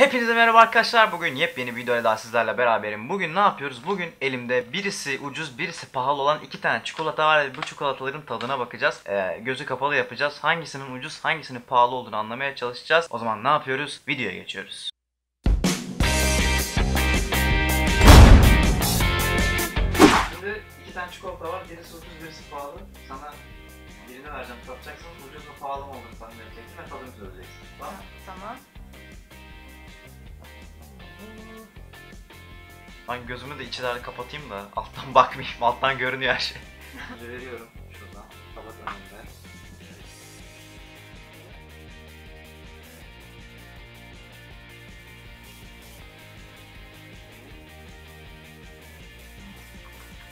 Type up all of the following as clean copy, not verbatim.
Hepinize merhaba arkadaşlar. Bugün yepyeni bir videoyla daha sizlerle beraberim. Bugün ne yapıyoruz? Bugün elimde birisi ucuz, birisi pahalı olan iki tane çikolata var ve bu çikolataların tadına bakacağız. Gözü kapalı yapacağız. Hangisinin ucuz, hangisinin pahalı olduğunu anlamaya çalışacağız. O zaman ne yapıyoruz? Videoya geçiyoruz. Şimdi iki tane çikolata var. Birisi ucuz, birisi pahalı. Sana birini vereceğim. Tatacaksın. Ucuz mu pahalı mı olduğunu sana vereceksin ve tadını söyleyeceksin. Tamam. Tamam. Ben gözümü de içeride kapatayım da alttan bakmayayım, alttan görünüyor her şey. Önce veriyorum şuradan, kapat önümde.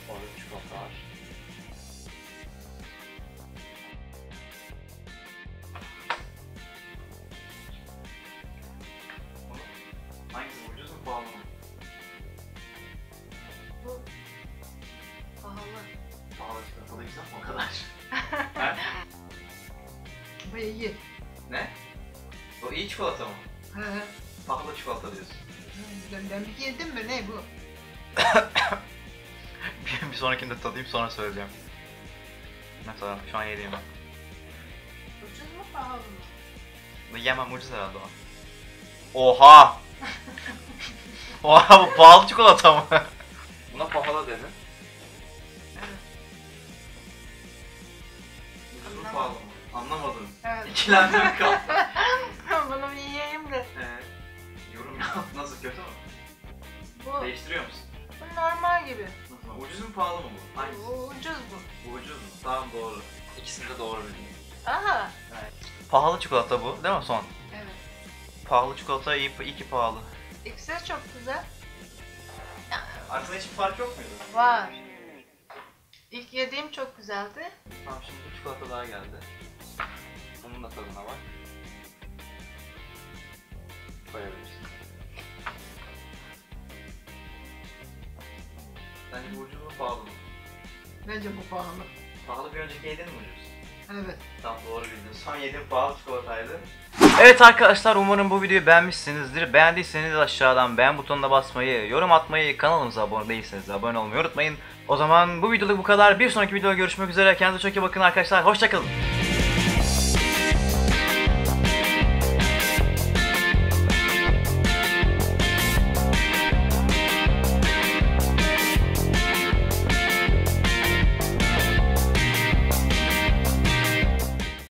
Orada çikolata var. Hangisi ucuz mu pahalı mı? O kadar. Bu iyi. Ne? O iyi çikolata mı? He. Pahalı çikolata diyorsun. Ben bir yedim mi? Ne bu? Bir sonrakini de tadayım sonra söyleyeceğim. Mesela şu an yediğim ben. Ucuz mu pahalı mı? Yemem, ucuz herhalde o. Oha! Oha, bu pahalı çikolata mı? Buna pahalı dedin. Anlamadım. Evet. İkilendim kaldım. Bunu bir yiyeyim de. Yorum yap. Nasıl, kötü mü? Bu... Değiştiriyor musun? Bu normal gibi. Ucuz mu pahalı mı bu? Hangisi? Ucuz bu. Bu ucuz mu? Tamam, doğru. İkisini de doğru bildim. Aha. Evet. Pahalı çikolata bu değil mi son? Evet. Pahalı çikolata iyi ki pahalı. İkisi de çok güzel. Aslında hiçbir fark yok muydu? Var. İlk yediğim çok güzeldi. Tamam, şimdi bu çikolata daha geldi. Bunun da tadına bak. Koyabilirsin. Sence bu ucuz mu pahalı mı? Bence bu pahalı. Pahalı bir önceki yedin mi ucuz? Evet. Tam doğru bildin. Son yediğim pahalı çikolataydı. Evet arkadaşlar, umarım bu videoyu beğenmişsinizdir. Beğendiyseniz aşağıdan beğen butonuna basmayı, yorum atmayı, kanalımıza abone değilseniz abone olmayı unutmayın. O zaman bu videoluk bu kadar. Bir sonraki videoda görüşmek üzere. Kendinize çok iyi bakın arkadaşlar. Hoşçakalın.